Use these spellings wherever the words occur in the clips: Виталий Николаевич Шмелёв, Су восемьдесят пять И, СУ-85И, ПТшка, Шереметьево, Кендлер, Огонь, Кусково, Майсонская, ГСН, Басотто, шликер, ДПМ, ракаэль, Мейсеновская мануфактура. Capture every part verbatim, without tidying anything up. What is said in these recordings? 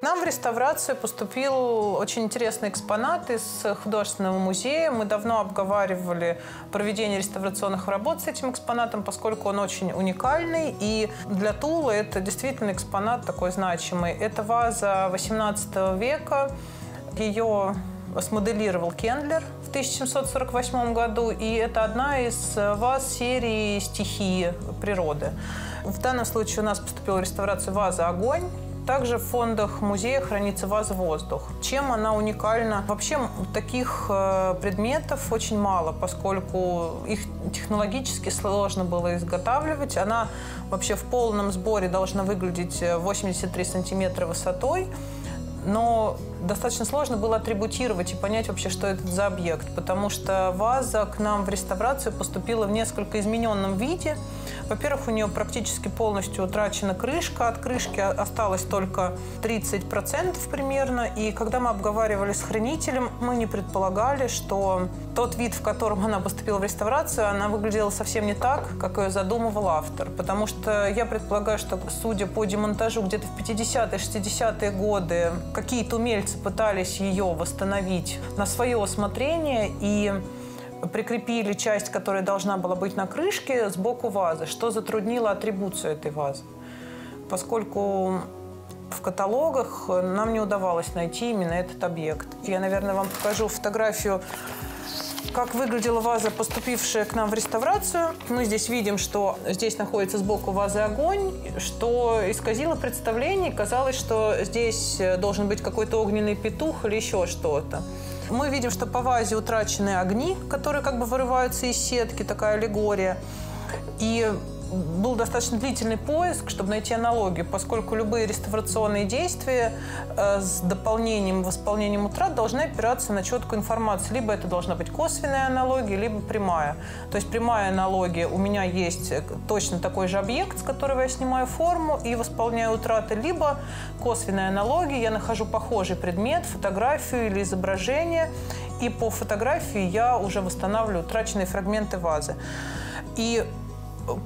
Нам в реставрацию поступил очень интересный экспонат из художественного музея. Мы давно обговаривали проведение реставрационных работ с этим экспонатом, поскольку он очень уникальный. И для Тулы это действительно экспонат такой значимый. Это ваза восемнадцатого века. Ее смоделировал Кендлер в тысяча семьсот сорок восьмом году. И это одна из ваз серии «Стихии природы». В данном случае у нас поступила в реставрацию ваза «Огонь». Также в фондах музея хранится ваза «Воздух». Чем она уникальна? Вообще таких предметов очень мало, поскольку их технологически сложно было изготавливать. Она вообще в полном сборе должна выглядеть восемьдесят три сантиметра высотой. Но достаточно сложно было атрибутировать и понять вообще, что это за объект, потому что ваза к нам в реставрацию поступила в несколько измененном виде. Во-первых, у нее практически полностью утрачена крышка. От крышки осталось только тридцать процентов примерно. И когда мы обговаривали с хранителем, мы не предполагали, что тот вид, в котором она поступила в реставрацию, она выглядела совсем не так, как ее задумывал автор. Потому что я предполагаю, что, судя по демонтажу, где-то в пятидесятые, шестидесятые годы какие-то умельцы пытались ее восстановить на свое усмотрение и прикрепили часть, которая должна была быть на крышке, сбоку вазы, что затруднило атрибуцию этой вазы, поскольку в каталогах нам не удавалось найти именно этот объект. Я, наверное, вам покажу фотографию, как выглядела ваза, поступившая к нам в реставрацию. Мы здесь видим, что здесь находится сбоку вазы огонь, что исказило представление. Казалось, что здесь должен быть какой-то огненный петух или еще что-то. Мы видим, что по вазе утрачены огни, которые как бы вырываются из сетки, такая аллегория. И был достаточно длительный поиск, чтобы найти аналогию, поскольку любые реставрационные действия с дополнением, восполнением утрат должны опираться на четкую информацию. Либо это должна быть косвенная аналогия, либо прямая. То есть прямая аналогия: у меня есть точно такой же объект, с которого я снимаю форму и восполняю утраты, либо косвенная аналогия: я нахожу похожий предмет, фотографию или изображение, и по фотографии я уже восстанавливаю утраченные фрагменты вазы. И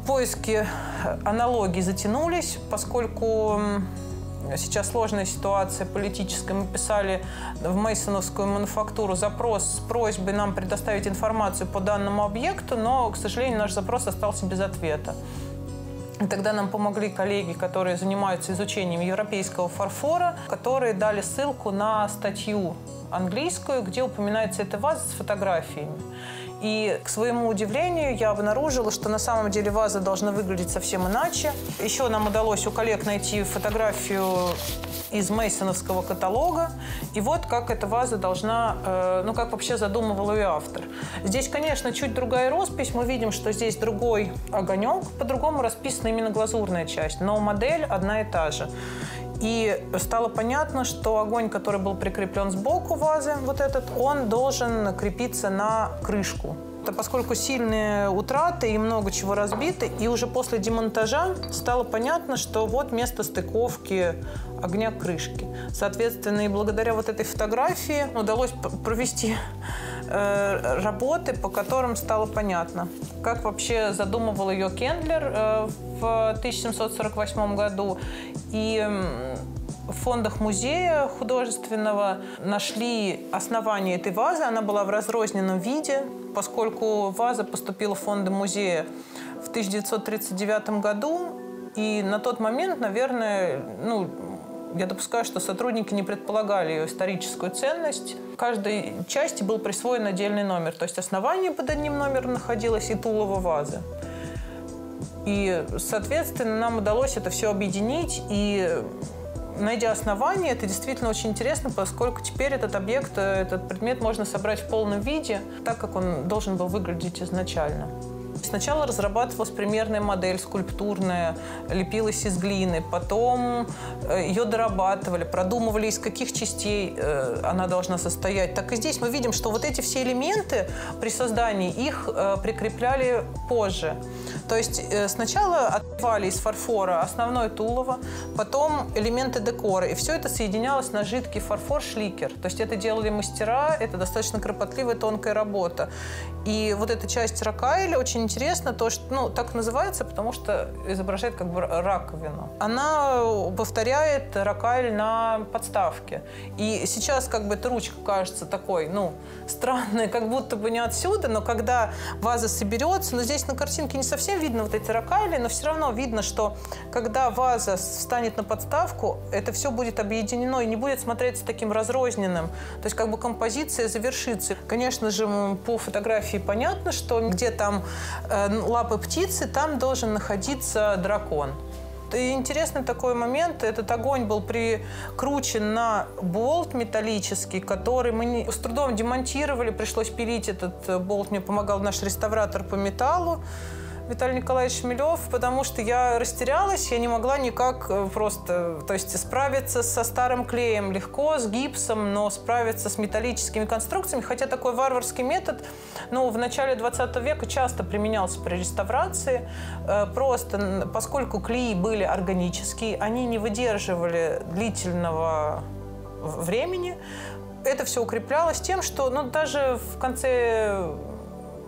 поиски аналогий затянулись, поскольку сейчас сложная ситуация политическая. Мы писали в Мейсеновскую мануфактуру запрос с просьбой нам предоставить информацию по данному объекту, но, к сожалению, наш запрос остался без ответа. И тогда нам помогли коллеги, которые занимаются изучением европейского фарфора, которые дали ссылку на статью английскую, где упоминается эта ваза с фотографиями. И, к своему удивлению, я обнаружила, что на самом деле ваза должна выглядеть совсем иначе. Еще нам удалось у коллег найти фотографию из Мейсеновского каталога. И вот как эта ваза должна, ну, как вообще задумывал ее автор. Здесь, конечно, чуть другая роспись. Мы видим, что здесь другой огонек. По-другому расписана именно глазурная часть. Но модель одна и та же. И стало понятно, что огонь, который был прикреплен сбоку вазы, вот этот, он должен крепиться на крышку. Это поскольку сильные утраты и много чего разбиты, и уже после демонтажа стало понятно, что вот место стыковки огня к крышке. Соответственно, и благодаря вот этой фотографии удалось провести э, работы, по которым стало понятно, как вообще задумывал ее Кендлер э, в тысяча семьсот сорок восьмом году. И в фондах музея художественного нашли основание этой вазы. Она была в разрозненном виде, поскольку ваза поступила в фонды музея в тысяча девятьсот тридцать девятом году. И на тот момент, наверное, ну, я допускаю, что сотрудники не предполагали ее историческую ценность. Каждой части был присвоен отдельный номер. То есть основание под одним номером находилось и Тулова вазы. И, соответственно, нам удалось это все объединить. И, найдя основание, это действительно очень интересно, поскольку теперь этот объект, этот предмет можно собрать в полном виде, так как он должен был выглядеть изначально. Сначала разрабатывалась примерная модель, скульптурная, лепилась из глины. Потом ее дорабатывали, продумывали, из каких частей она должна состоять. Так и здесь мы видим, что вот эти все элементы при создании их прикрепляли позже. То есть сначала отливали из фарфора основное тулово, потом элементы декора. И все это соединялось на жидкий фарфор-шликер. То есть это делали мастера, это достаточно кропотливая, тонкая работа. И вот эта часть ракаэля очень интересна, то, что, ну, так называется, потому что изображает как бы раковину. Она повторяет ракаэль на подставке. И сейчас как бы эта ручка кажется такой, ну, странной, как будто бы не отсюда, но когда ваза соберется, но здесь на картинке не совсем видно вот эти ракаэли, но все равно видно, что когда ваза встанет на подставку, это все будет объединено и не будет смотреться таким разрозненным. То есть как бы композиция завершится. Конечно же, по фотографии понятно, что где там э, лапы птицы, там должен находиться дракон. И интересный такой момент. Этот огонь был прикручен на болт металлический, который мы не, с трудом демонтировали. Пришлось пилить этот болт. Мне помогал наш реставратор по металлу Виталий Николаевич Шмелёв, потому что я растерялась, я не могла никак просто, то есть справиться со старым клеем легко, с гипсом, но справиться с металлическими конструкциями, хотя такой варварский метод, ну, в начале двадцатого века часто применялся при реставрации, просто поскольку клеи были органические, они не выдерживали длительного времени, это все укреплялось тем, что, ну, даже в конце,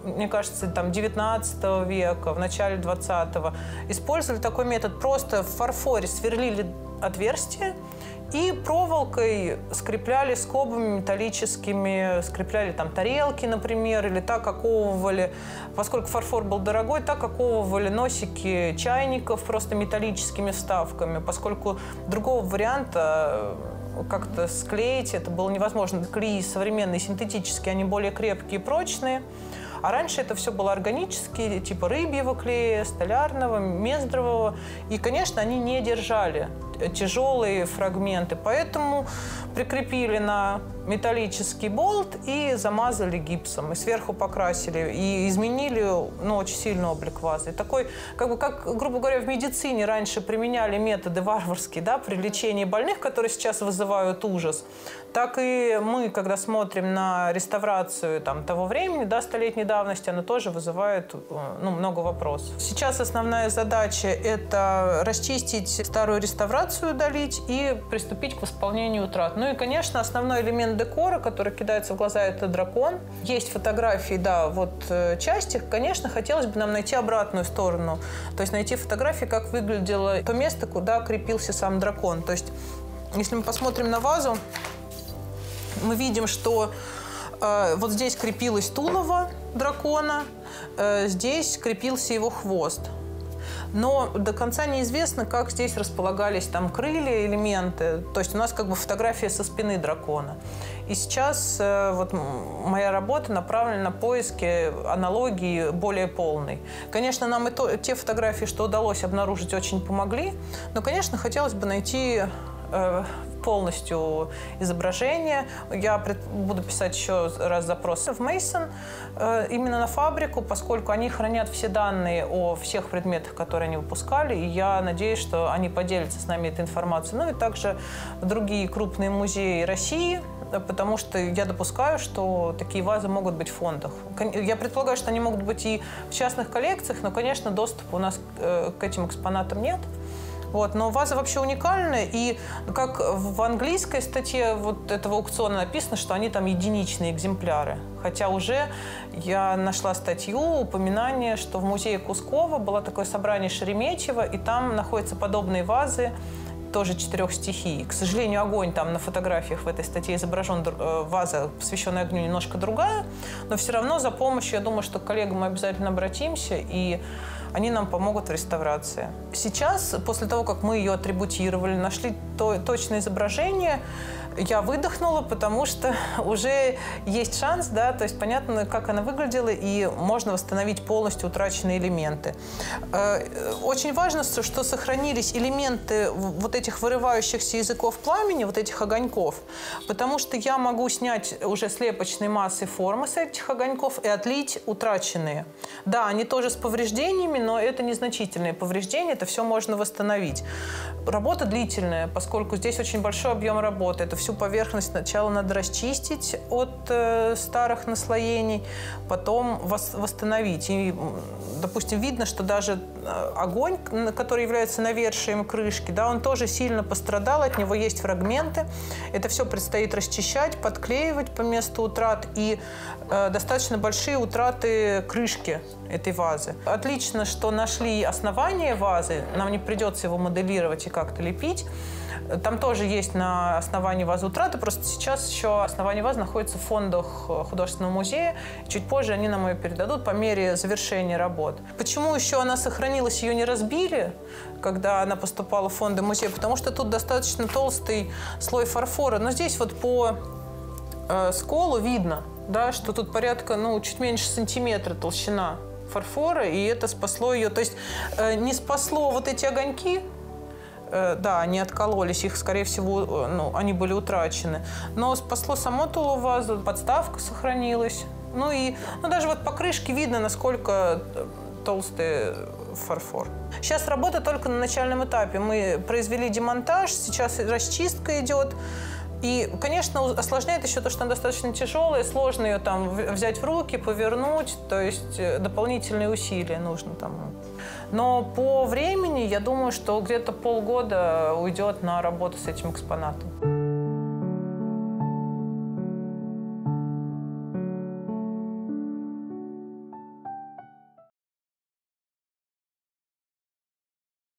мне кажется, там девятнадцатого века, в начале двадцатого, использовали такой метод. Просто в фарфоре сверлили отверстие и проволокой скрепляли скобами металлическими, скрепляли там тарелки, например, или так оковывали, поскольку фарфор был дорогой, так оковывали носики чайников просто металлическими вставками, поскольку другого варианта как-то склеить это было невозможно. Клеи современные, синтетические, они более крепкие и прочные. А раньше это все было органические, типа рыбьего клея, столярного, мездрового. И, конечно, они не держали тяжелые фрагменты. Поэтому прикрепили на металлический болт и замазали гипсом. И сверху покрасили. И изменили, ну, очень сильно облик вазы. Такой, как бы, как, грубо говоря, в медицине раньше применяли методы варварские, да, при лечении больных, которые сейчас вызывают ужас. Так и мы, когда смотрим на реставрацию там, того времени, да, столетней давности, она тоже вызывает, ну, много вопросов. Сейчас основная задача – это расчистить старую реставрацию, удалить и приступить к восполнению утрат. Ну и, конечно, основной элемент декора, который кидается в глаза – это дракон. Есть фотографии, да, вот части. Конечно, хотелось бы нам найти обратную сторону, то есть найти фотографии, как выглядело то место, куда крепился сам дракон. То есть, если мы посмотрим на вазу, мы видим, что вот здесь крепилось тулово дракона, здесь крепился его хвост. Но до конца неизвестно, как здесь располагались там крылья, элементы. То есть у нас как бы фотография со спины дракона. И сейчас вот моя работа направлена на поиски аналогии более полной. Конечно, нам и то, те фотографии, что удалось обнаружить, очень помогли. Но, конечно, хотелось бы найти полностью изображение. Я буду писать еще раз запрос в Мейсон, именно на фабрику, поскольку они хранят все данные о всех предметах, которые они выпускали, и я надеюсь, что они поделятся с нами этой информацией. Ну и также другие крупные музеи России, потому что я допускаю, что такие вазы могут быть в фондах. Я предполагаю, что они могут быть и в частных коллекциях, но, конечно, доступа у нас к этим экспонатам нет. Вот, но ваза вообще уникальная, и как в английской статье вот этого аукциона написано, что они там единичные экземпляры. Хотя уже я нашла статью, упоминание, что в музее Кускова было такое собрание Шереметьево, и там находятся подобные вазы, тоже четырех стихий. К сожалению, огонь там на фотографиях в этой статье изображен, ваза, посвященная огню, немножко другая, но все равно за помощью, я думаю, что к коллегам мы обязательно обратимся, и они нам помогут в реставрации. Сейчас, после того, как мы ее атрибутировали, нашли то, точное изображение, я выдохнула, потому что уже есть шанс, да, то есть понятно, как она выглядела, и можно восстановить полностью утраченные элементы. Очень важно, что сохранились элементы вот этих вырывающихся языков пламени, вот этих огоньков, потому что я могу снять уже слепочной массой формы с этих огоньков и отлить утраченные. Да, они тоже с повреждениями, но это незначительные повреждения, это все можно восстановить. Работа длительная, поскольку здесь очень большой объем работы. Это всю поверхность сначала надо расчистить от э, старых наслоений, потом восстановить. И, допустим, видно, что даже огонь, который является навершием крышки, да, он тоже сильно пострадал, от него есть фрагменты. Это все предстоит расчищать, подклеивать по месту утрат и э, достаточно большие утраты крышки этой вазы. Отлично, что нашли основание вазы, нам не придется его моделировать и как-то лепить. Там тоже есть на основании вазы утраты, просто сейчас еще основание вазы находится в фондах художественного музея. Чуть позже они нам ее передадут по мере завершения работ. Почему еще она сохранилась, ее не разбили, когда она поступала в фонды музея? Потому что тут достаточно толстый слой фарфора. Но здесь вот по э, сколу видно, да, что тут порядка, ну, чуть меньше сантиметра толщина фарфора, и это спасло ее. То есть э, не спасло вот эти огоньки, да, они откололись, их, скорее всего, ну, они были утрачены. Но спасло само тулово вазу, подставка сохранилась. Ну и ну, даже вот по крышке видно, насколько толстый фарфор. Сейчас работа только на начальном этапе. Мы произвели демонтаж, сейчас расчистка идет. И, конечно, осложняет еще то, что она достаточно тяжелая, сложно ее там взять в руки, повернуть, то есть дополнительные усилия нужно там. Но по времени, я думаю, что где-то полгода уйдет на работу с этим экспонатом.